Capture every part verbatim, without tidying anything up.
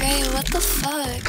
Gray, what the fuck? What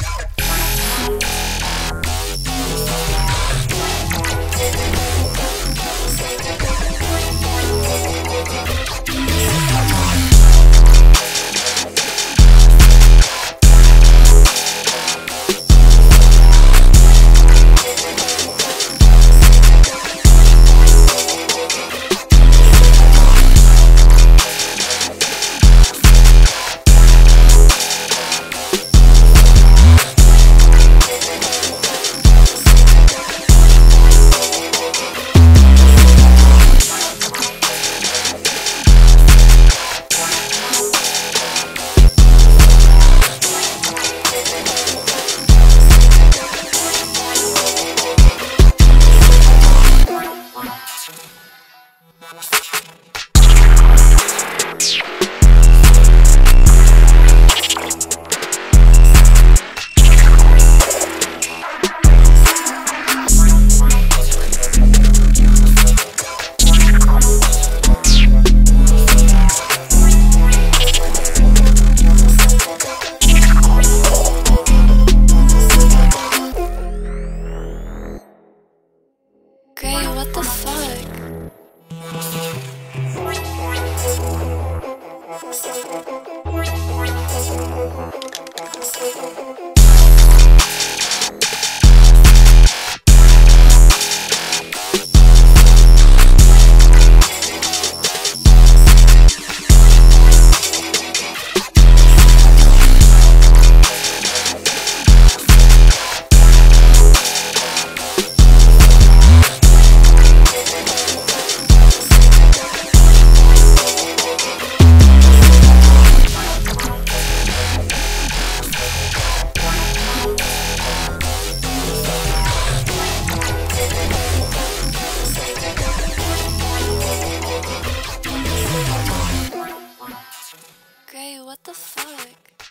the fuck? What the fuck?